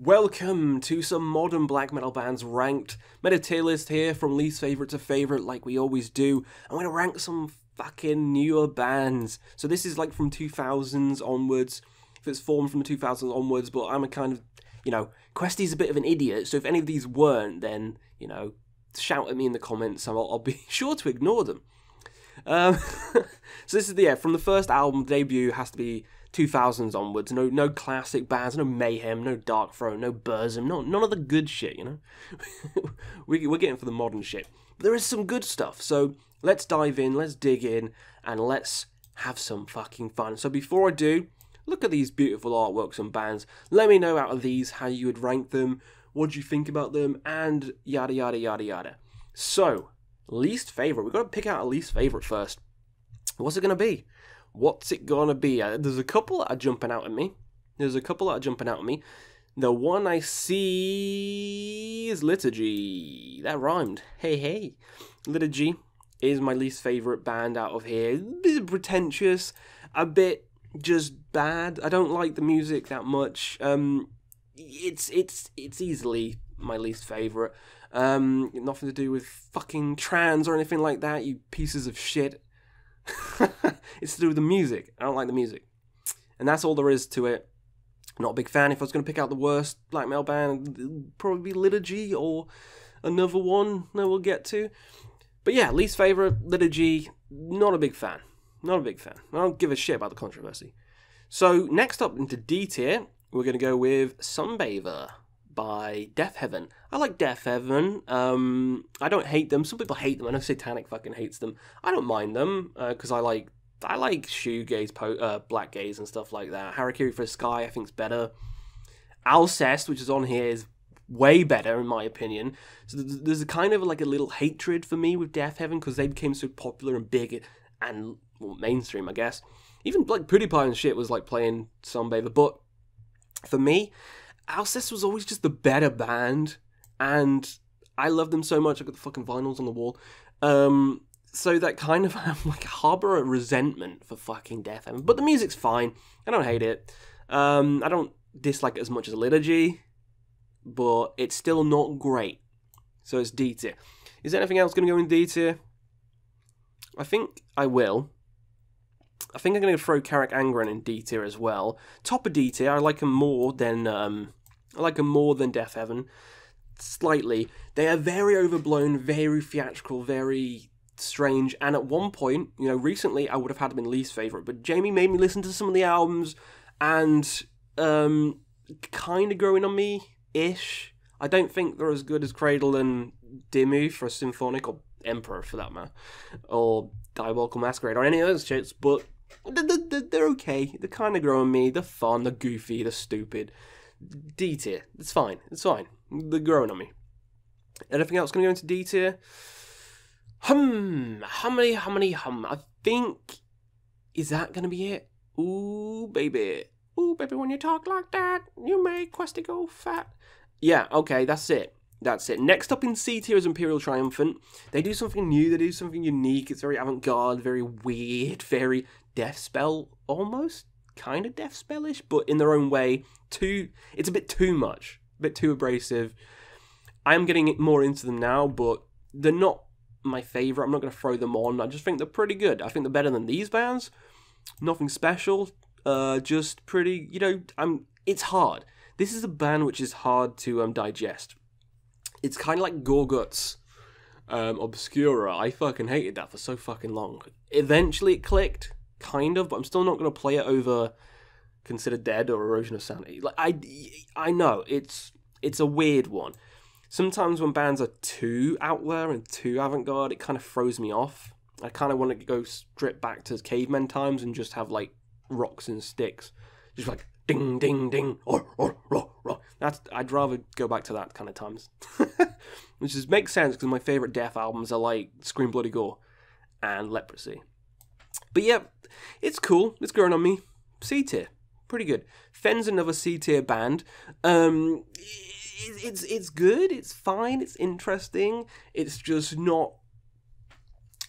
Welcome to some modern black metal bands ranked. Made a tier list here from least favourite to favourite like we always do. I'm going to rank some fucking newer bands. So this is like from 2000s onwards, if it's formed from the 2000s onwards, but I'm a kind of, you know, Questy's a bit of an idiot, so if any of these weren't, then, you know, shout at me in the comments and I'll be sure to ignore them. So this is the, yeah, from the first album, debut has to be 2000s onwards. No classic bands, no Mayhem, no Dark Throne, no Burzum, none of the good shit, you know? We're getting for the modern shit. But there is some good stuff, so let's dive in, let's dig in, and let's have some fucking fun. So before I do, look at these beautiful artworks and bands. Let me know out of these how you would rank them, what do you think about them, and yada yada yada yada. So, least favourite. We've got to pick out a least favourite first. What's it going to be? What's it gonna be? There's a couple that are jumping out at me. The one I see is Liturgy. That rhymed. Hey. Liturgy is my least favourite band out of here. A bit pretentious. A bit just bad. I don't like the music that much. It's easily my least favourite. Nothing to do with fucking trans or anything like that, you pieces of shit. It's to do with the music. I don't like the music. And that's all there is to it. Not a big fan. If I was going to pick out the worst black metal band, it'd probably be Liturgy or another one that we'll get to. But yeah, least favourite, Liturgy. Not a big fan. I don't give a shit about the controversy. So next up into D tier, we're going to go with Sunbather by Deafheaven. I like Deafheaven. I don't hate them. Some people hate them. I know Satanic fucking hates them. I don't mind them because I like shoegaze, black gaze and stuff like that. Harakiri for the Sky I think's better. Alcest, which is on here, is way better in my opinion. So there's a kind of like a little hatred for me with Deafheaven because they became so popular and big and, well, mainstream I guess. Even like PewDiePie and shit was like playing Sunbather, but for me, Alcest was always just the better band, and I love them so much. I've got the fucking vinyls on the wall. So that kind of, I'm like, harbour a resentment for fucking Deafheaven. But the music's fine. I don't hate it. I don't dislike it as much as Liturgy, but it's still not great. So it's D tier. Is there anything else going to go in D tier? I think I will. I think I'm going to throw Carach Angren in D tier as well. Top of D tier. I like him more than Deafheaven, slightly. They are very overblown, very theatrical, very strange, and at one point, you know, recently I would have had them in least favourite, but Jamie made me listen to some of the albums, and kind of growing on me-ish. I don't think they're as good as Cradle and Dimmu for a Symphonic, or Emperor for that matter, or Diabolical Masquerade, or any of those shits, but they're okay. They're kind of growing me, they're fun, they're goofy, they're stupid. D tier. It's fine. It's fine. They're growing on me. Anything else going to go into D tier? Hum. I think... is that going to be it? Ooh, baby. Ooh, baby, when you talk like that, you make Questy go fat. Yeah, okay, that's it. Next up in C tier is Imperial Triumphant. They do something new. They do something unique. It's very avant-garde, very weird, very Deathspell almost. Kind of Deathspellish, but in their own way, it's a bit too much, a bit too abrasive. I am getting more into them now, but they're not my favourite. I'm not going to throw them on. I just think they're pretty good. I think they're better than these bands. Nothing special, just pretty. You know, it's hard. This is a band which is hard to digest. It's kind of like Gorguts, Obscura. I fucking hated that for so fucking long. Eventually, it clicked. Kind of, but I'm still not going to play it over Consider Dead or Erosion of Sanity. Like I know it's a weird one. Sometimes when bands are too out there and too avant-garde, it kind of throws me off. I kind of want to go strip back to cavemen times and just have like rocks and sticks, just like ding ding ding or. I'd rather go back to that kind of times, which just makes sense because my favorite Death albums are like Scream Bloody Gore and Leprosy. But yeah, it's cool. It's growing on me. C tier, pretty good. Fen's another C tier band. It's good. It's fine. It's interesting. It's just not.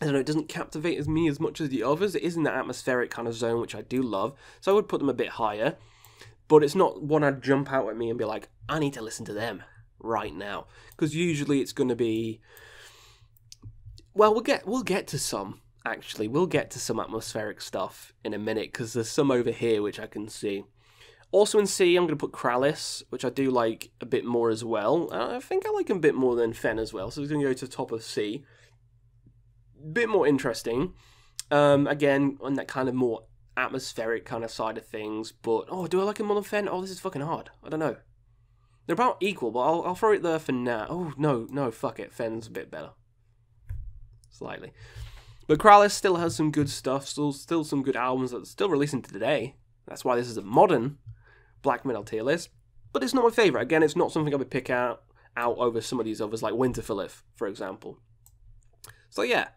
I don't know. It doesn't captivate as me as much as the others. It is in the atmospheric kind of zone, which I do love. So I would put them a bit higher. But it's not one I'd jump out at me and be like, I need to listen to them right now. Because usually it's going to be... Well, we'll get to some, actually. We'll get to some atmospheric stuff in a minute, because there's some over here which I can see. Also in C, I'm going to put Krallice, which I do like a bit more as well. I think I like him a bit more than Fen as well, so we're going to go to the top of C. Bit more interesting. Again, on that kind of more atmospheric kind of side of things, but... Oh, do I like him more than Fen? Oh, this is fucking hard. I don't know. They're about equal, but I'll throw it there for now. Oh, no, fuck it. Fen's a bit better. Slightly. But Krallice still has some good stuff, still some good albums that are still releasing today. That's why this is a modern Black Metal tier list, but it's not my favourite. Again, it's not something I would pick out over some of these others, like Winterfylleth, for example. So yeah,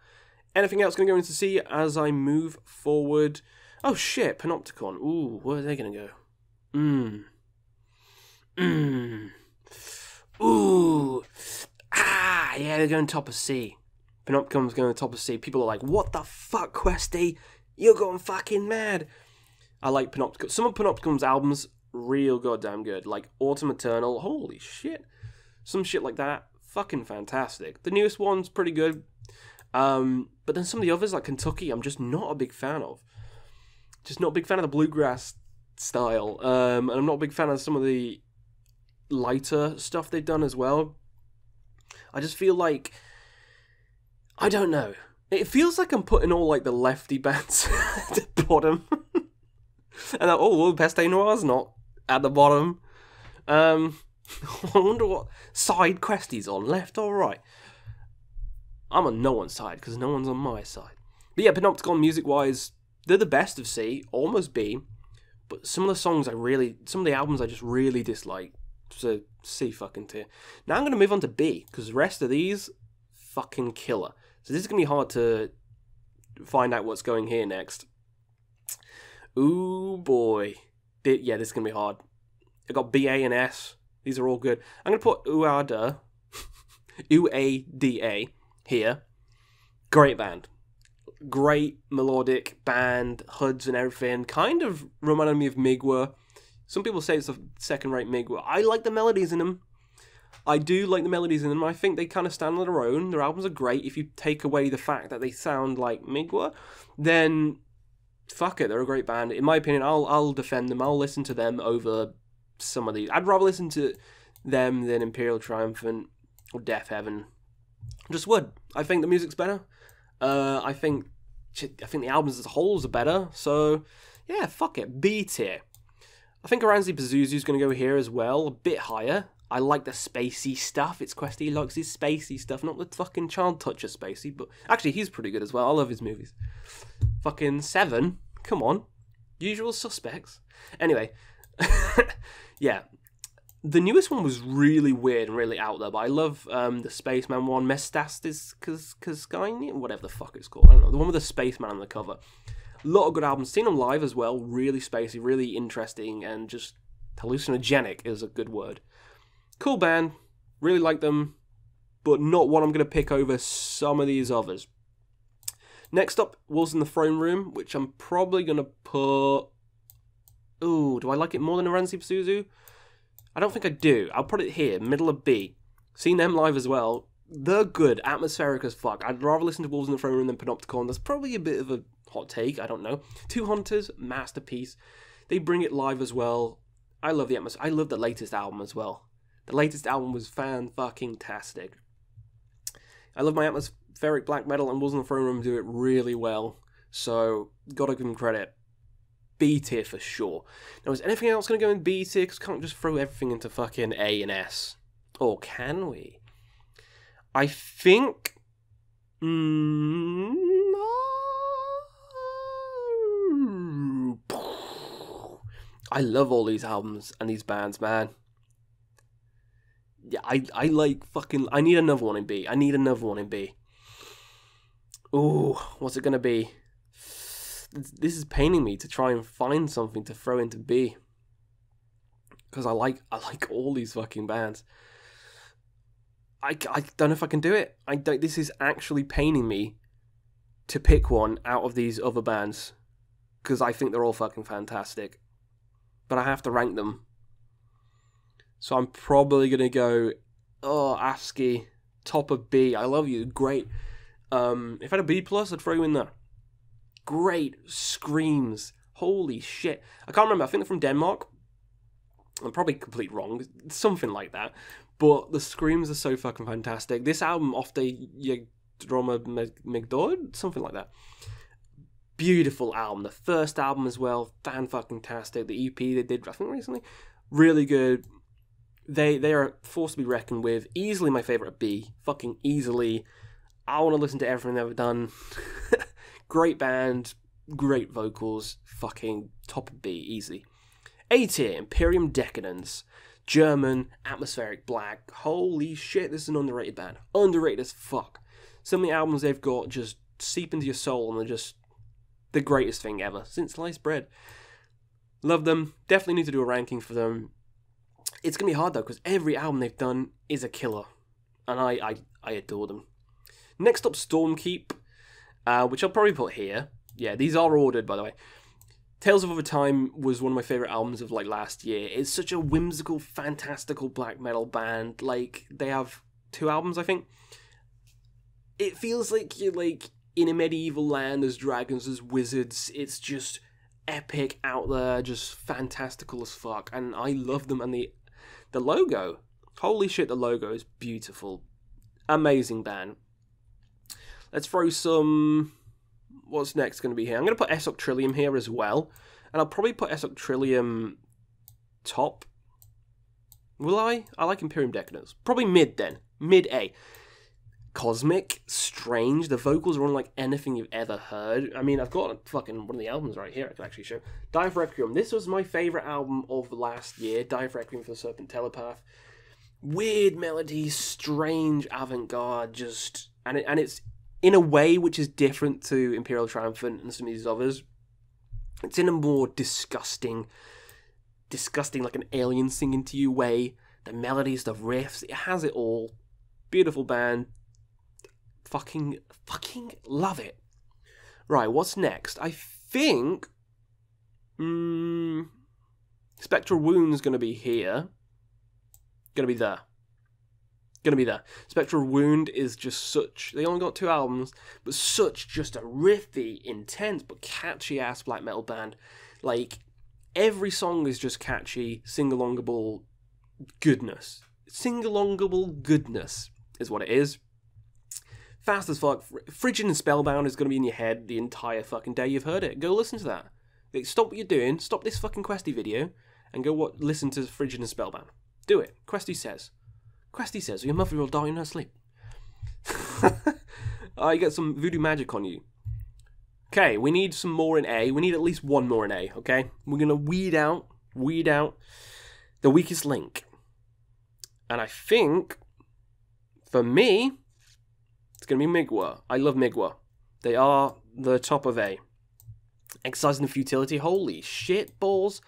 anything else going to go into C as I move forward? Oh shit, Panopticon. Ooh, where are they going to go? Ooh. Ah, yeah, they're going top of C. Panopticon's going to top of C. People are like, what the fuck, Questy? You're going fucking mad. I like Panopticon. Some of Panopticon's albums, real goddamn good. Like Autumn Eternal, holy shit. Some shit like that, fucking fantastic. The newest one's pretty good. But then some of the others, like Kentucky, I'm just not a big fan of. Just not a big fan of the bluegrass style. And I'm not a big fan of some of the lighter stuff they've done as well. I just feel like... I don't know. It feels like I'm putting all, like, the lefty bands at the bottom. And I, oh, well, Peste Noire's not at the bottom. I wonder what side Questy's on, left or right. I'm on no one's side, because no one's on my side. But yeah, Panopticon, music-wise, they're the best of C, almost B. But some of the songs some of the albums I just really dislike. So C fucking tier. Now I'm going to move on to B, because the rest of these, fucking killer. So this is going to be hard to find out what's going here next. Ooh, boy. Yeah, this is going to be hard. I got B, A, and S. These are all good. I'm going to put Uada. U-A-D-A here. Great band. Great melodic band. Hoods and everything. Kind of reminded me of Mgła. Some people say it's a second-rate Mgła. I like the melodies in them. I do like the melodies in them. I think they kind of stand on their own. Their albums are great. If you take away the fact that they sound like Mgła, then... fuck it, they're a great band. In my opinion, I'll defend them. I'll listen to them over some of these. I'd rather listen to them than Imperial Triumphant or Deafheaven. Just would. I think the music's better. I think the albums as a whole are better. So yeah, fuck it, B tier. I think Aranzi Pazuzu's going to go here as well, a bit higher. I like the spacey stuff. It's Questy likes his spacey stuff, not the fucking Child Toucher spacey, but actually he's pretty good as well. I love his movies. Fucking 7. Come on. Usual Suspects. Anyway. Yeah. The newest one was really weird and really out there, but I love the Spaceman one. Mestastis Kaskine? Whatever the fuck it's called. I don't know. The one with the Spaceman on the cover. A lot of good albums. Seen them live as well. Really spacey, really interesting, and just hallucinogenic is a good word. Cool band, really like them, but not one I'm going to pick over some of these others. Next up, Wolves in the Throne Room, which I'm probably going to put... Ooh, do I like it more than Aranzi Pazuzu? I don't think I do. I'll put it here, middle of B. Seen them live as well. They're good, atmospheric as fuck. I'd rather listen to Wolves in the Throne Room than Panopticon. That's probably a bit of a hot take, I don't know. Two Hunters, masterpiece. They bring it live as well. I love the atmosphere. I love the latest album as well. The latest album was fan-fucking-tastic. I love my atmospheric black metal, and Wolves in the Throne Room do it really well, so gotta give them credit. B tier for sure. Now, is anything else gonna go in B tier? Because can't just throw everything into fucking A and S. Or can we? I think... I love all these albums and these bands, man. Yeah, I like fucking... I need another one in B. I need another one in B. Ooh, what's it going to be? This is paining me to try and find something to throw into B. Because I like all these fucking bands. I don't know if I can do it. This is actually paining me to pick one out of these other bands. Because I think they're all fucking fantastic. but I have to rank them. So I'm probably going to go, oh, Afsky, top of B. I love you. Great. If I had a B+, I'd throw you in there. Great screams. Holy shit. I can't remember. I think they're from Denmark. I'm probably completely wrong. Something like that. But the screams are so fucking fantastic. This album, Off the Yegdroma Migdod, something like that. Beautiful album. The first album as well, fan-fucking-tastic. The EP they did, I think, recently, really good. They are a force to be reckoned with. Easily my favourite B. Fucking easily. I want to listen to everything they've ever done. Great band, great vocals, fucking top B, easy. A tier, Imperium Dekadenz. German, atmospheric, black. Holy shit, this is an underrated band. Underrated as fuck. Some of the albums they've got just seep into your soul and they're just the greatest thing ever. Since sliced bread. Love them. Definitely need to do a ranking for them. It's going to be hard though, because every album they've done is a killer. And I adore them. Next up, Stormkeep, which I'll probably put here. Yeah, these are ordered, by the way. Tales of Other Time was one of my favourite albums of, like, last year. It's such a whimsical, fantastical black metal band. Like, they have 2 albums, I think. It feels like you're, like, in a medieval land. There's dragons, there's wizards. It's just epic out there, just fantastical as fuck. And I love them. And the logo. Holy shit, the logo is beautiful. Amazing band. Let's throw some... What's next going to be here? I'm going to put Esoctrilihum here as well. And I'll probably put Esoctrilihum top. Will I? I like Imperium Dekadenz. Probably mid then. Mid A. Cosmic. Strange. The vocals are unlike anything you've ever heard. I mean, I've got fucking one of the albums right here I can actually show. Dive Requiem. This was my favourite album of last year. Dive Requiem for the Serpent Telepath. Weird melodies. Strange avant-garde. Just... And it's... in a way which is different to Imperial Triumphant and some of these others. It's in a more disgusting, like an alien singing to you way. The melodies, the riffs, it has it all. Beautiful band. Fucking love it. Right, what's next? I think... Spectral Wound's going to be here. Going to be there. Gonna be there. Spectral Wound is just such... They only got 2 albums, but such just a riffy, intense, but catchy-ass black metal band. Like, every song is just catchy, sing-alongable goodness. Sing-alongable goodness is what it is. Fast as fuck. Frigid and Spellbound is gonna be in your head the entire fucking day you've heard it. Go listen to that. Like, stop what you're doing, stop this fucking Questy video, and go listen to Frigid and Spellbound. Do it. Questy says... Questy says, your mother will die in her sleep. You get some voodoo magic on you. Okay, we need some more in A. We need at least one more in A, okay? We're going to weed out the weakest link. And I think, for me, it's going to be Mgła. I love Mgła. They are the top of A. Exercising the Futility. Holy shit, balls.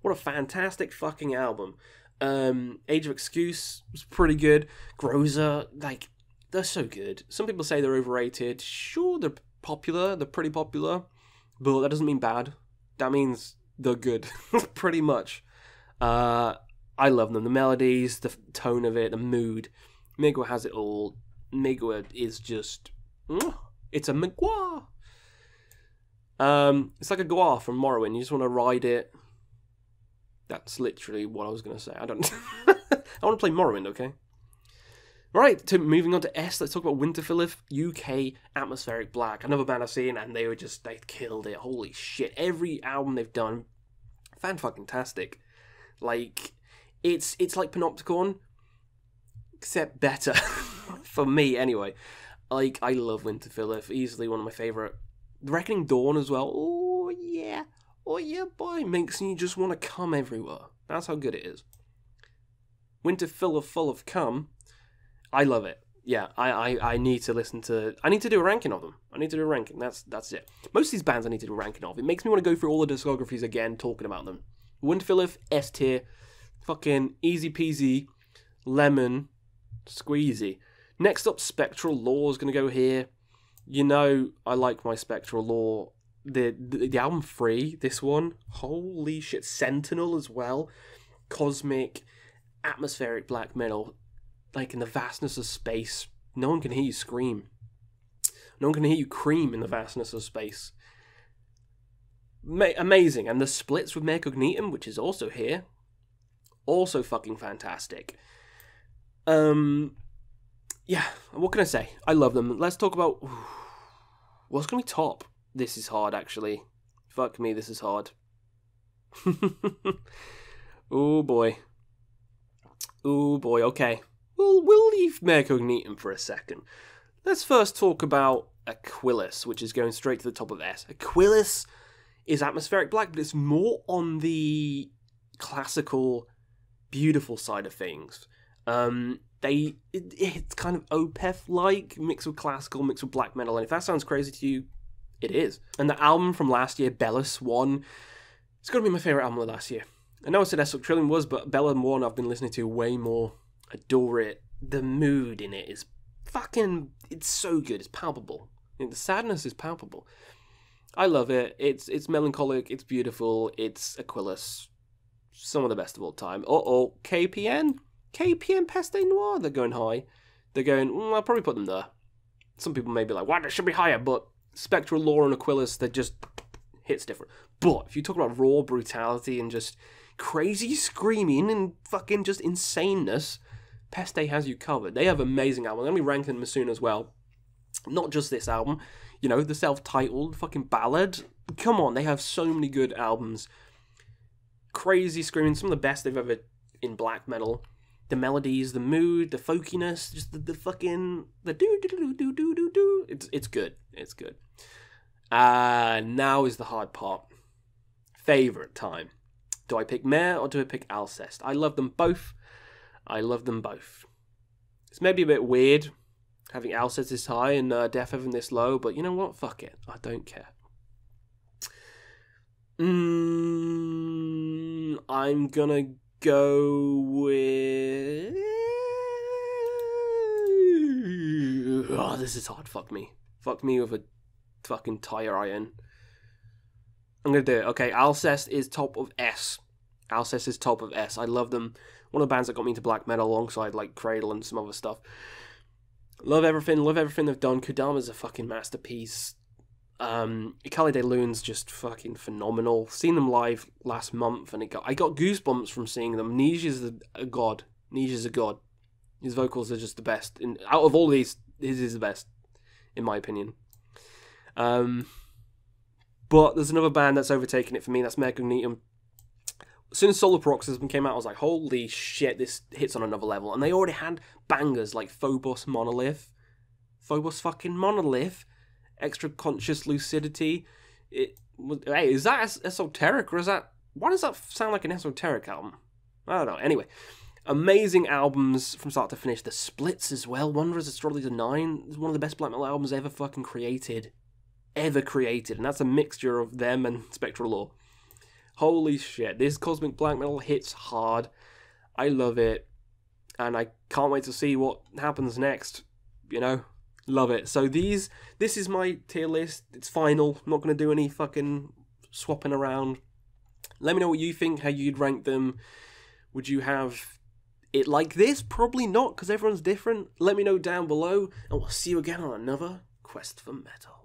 What a fantastic fucking album. Age of Excuse was pretty good. Groza, like, they're so good. Some people say they're overrated. Sure, they're popular. They're pretty popular. But that doesn't mean bad. That means they're good. Pretty much. I love them. The melodies, the tone of it, the mood. Mgła has it all. Mgła is just... It's a Mgła! It's like a Gwa from Morrowind. You just want to ride it. That's literally what I was going to say. I don't know. I want to play Morrowind, okay? Right, moving on to S, let's talk about Winterfylleth, UK Atmospheric Black. Another band I've seen, and they killed it. Holy shit. Every album they've done, fan-fucking-tastic. Like, it's like Panopticon, except better. For me, anyway. Like, I love Winterfylleth. Easily one of my favourite. Reckoning Dawn as well. Oh, yeah. Oh yeah, boy, makes you just want to come everywhere. That's how good it is. Winterfylleth full of cum. I love it. Yeah, I need to listen to... I need to do a ranking of them. I need to do a ranking. That's it. Most of these bands I need to do a ranking of. It makes me want to go through all the discographies again talking about them. Winterfylleth, S tier. Fucking easy peasy. Lemon. Squeezy. Next up, Spectral Lore is going to go here. You know I like my Spectral Lore. the album Free, this one, holy shit, Sentinel as well, cosmic, atmospheric black metal, like in the vastness of space. No one can hear you scream. No one can hear you cream in the vastness of space. Amazing. And the splits with Mare Cognitum, which is also here, also fucking fantastic. Yeah, what can I say? I love them. Let's talk about... what's going to be top? This is hard, actually. Fuck me, this is hard. Oh, boy. Oh, boy, okay. We'll leave Mare Cognitum for a second. Let's first talk about Aquilus, which is going straight to the top of S. Aquilus is atmospheric black, but it's more on the classical, beautiful side of things. It's kind of Opeth-like, mixed with classical, mixed with black metal, and if that sounds crazy to you, it is. And the album from last year, Belus 1, it's going to be my favourite album of last year. I know I said Esoctrilihum was, but Belus 1 I've been listening to way more. Adore it. The mood in it is fucking, it's so good, it's palpable. The sadness is palpable. I love it. It's melancholic, it's beautiful, it's Aquilus. Some of the best of all time. Uh-oh, KPN? KPN Peste Noire, they're going high. They're going, I'll probably put them there. Some people may be like, why, they should be higher, but Spectral Lore and Aquilus, they're just hits different. But if you talk about raw brutality and just crazy screaming and fucking just insaneness, Peste has you covered. They have amazing albums. I'm going to be ranking them soon as well. Not just this album, you know, the self-titled fucking ballad. Come on, they have so many good albums. Crazy screaming, some of the best they've ever in black metal. The melodies, the mood, the folkiness, just the fucking, the do-do-do-do-do-do-do. It's good. It's good. Now is the hard part. Favourite time. Do I pick Mare or do I pick Alcest? I love them both. I love them both. It's maybe a bit weird having Alcest this high and Deafheaven this low, but you know what? Fuck it. I don't care. I'm gonna go with... oh, this is hard. Fuck me. Fuck me with a fucking tire iron. I'm gonna do it. Okay, Alcest is top of S. Alcest is top of S. I love them. One of the bands that got me into black metal alongside like Cradle and some other stuff. Love everything they've done. Kodama's a fucking masterpiece. Ikali de Lune's just fucking phenomenal. Seen them live last month and I got goosebumps from seeing them. Nisha's a god. Nisha's a god. His vocals are just the best. And out of all these, his is the best, in my opinion. But there's another band that's overtaken it for me, that's Mare Cognitum. As soon as Solar Paroxysm came out, I was like, holy shit, this hits on another level. And they already had bangers like Phobos Monolith. Phobos fucking Monolith. Extra Conscious Lucidity. Hey, is that esoteric or is that... why does that sound like an esoteric album? I don't know. Anyway, amazing albums from start to finish. The splits as well. Wanderer's Astrology to 9 is one of the best black metal albums ever fucking created. Ever created. And that's a mixture of them and Spectral Lore. Holy shit, this cosmic black metal hits hard. I love it. And I can't wait to see what happens next. You know? Love it. So this is my tier list. It's final. I'm not going to do any fucking swapping around. Let me know what you think, how you'd rank them. Would you have it like this? Probably not, because everyone's different. Let me know down below, and we'll see you again on another Quest for Metal.